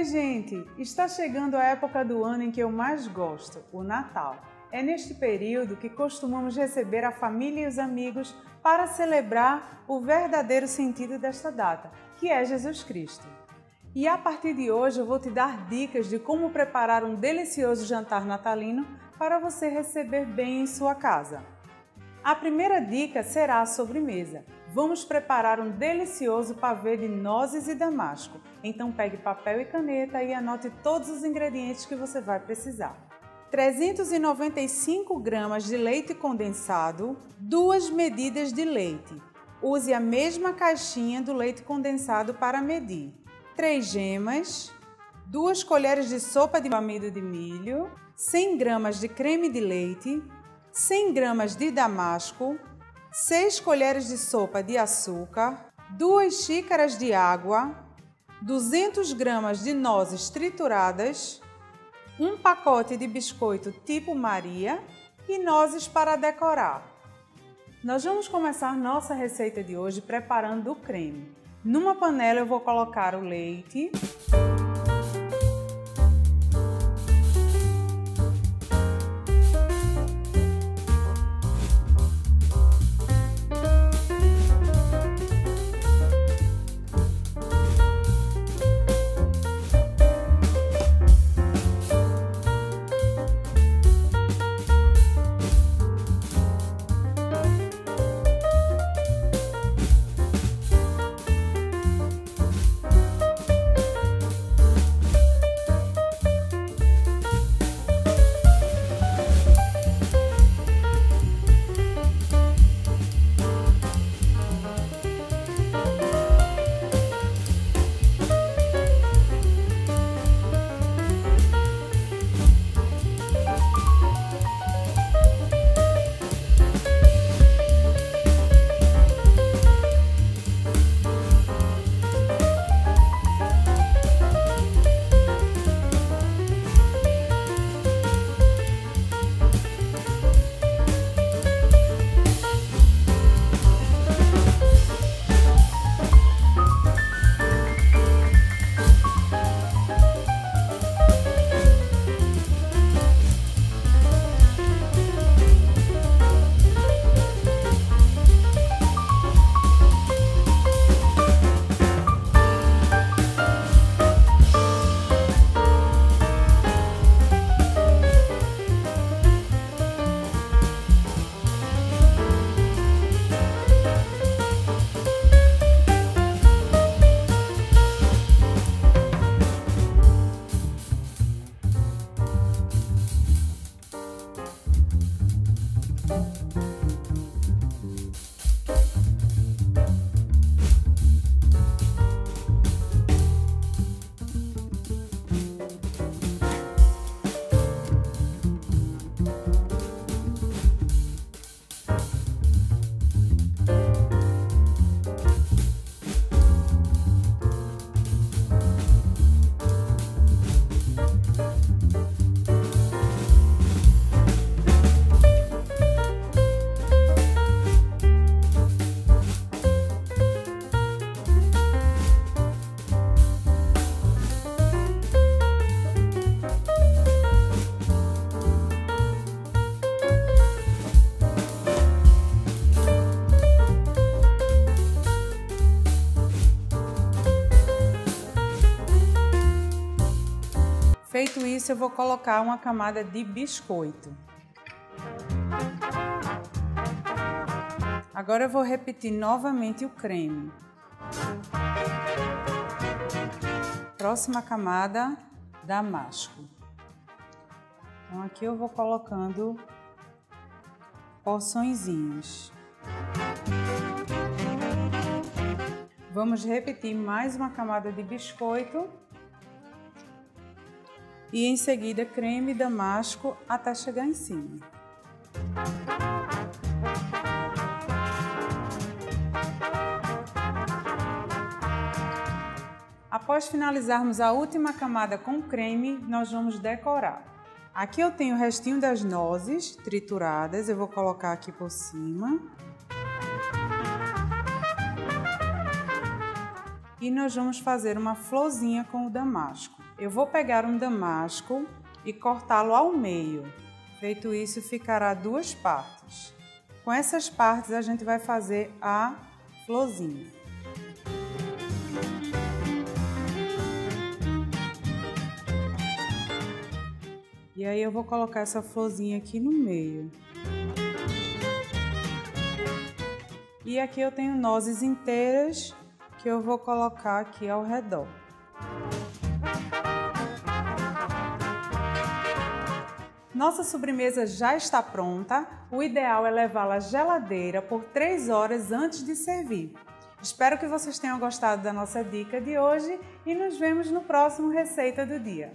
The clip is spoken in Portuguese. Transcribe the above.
Oi gente! Está chegando a época do ano em que eu mais gosto, o Natal. É neste período que costumamos receber a família e os amigos para celebrar o verdadeiro sentido desta data, que é Jesus Cristo. E a partir de hoje eu vou te dar dicas de como preparar um delicioso jantar natalino para você receber bem em sua casa. A primeira dica será a sobremesa. Vamos preparar um delicioso pavê de nozes e damasco. Então pegue papel e caneta e anote todos os ingredientes que você vai precisar. 395 gramas de leite condensado, 2 medidas de leite. Use a mesma caixinha do leite condensado para medir. 3 gemas, 2 colheres de sopa de amido de milho, 100 gramas de creme de leite, 100 gramas de damasco, 6 colheres de sopa de açúcar, 2 xícaras de água, 200 gramas de nozes trituradas, um pacote de biscoito tipo Maria e nozes para decorar. Nós vamos começar nossa receita de hoje preparando o creme. Numa panela eu vou colocar o leite, Feito isso, eu vou colocar uma camada de biscoito. Agora eu vou repetir novamente o creme. Próxima camada, damasco. Então aqui eu vou colocando porçõezinhas. Vamos repetir mais uma camada de biscoito. E em seguida creme damasco até chegar em cima. Após finalizarmos a última camada com creme, nós vamos decorar. Aqui eu tenho o restinho das nozes trituradas, eu vou colocar aqui por cima. E nós vamos fazer uma florzinha com o damasco. Eu vou pegar um damasco e cortá-lo ao meio. Feito isso, ficará duas partes. Com essas partes a gente vai fazer a florzinha. E aí eu vou colocar essa florzinha aqui no meio. E aqui eu tenho nozes inteiras que eu vou colocar aqui ao redor. Nossa sobremesa já está pronta. O ideal é levá-la à geladeira por 3 horas antes de servir. Espero que vocês tenham gostado da nossa dica de hoje e nos vemos no próximo Receita do Dia.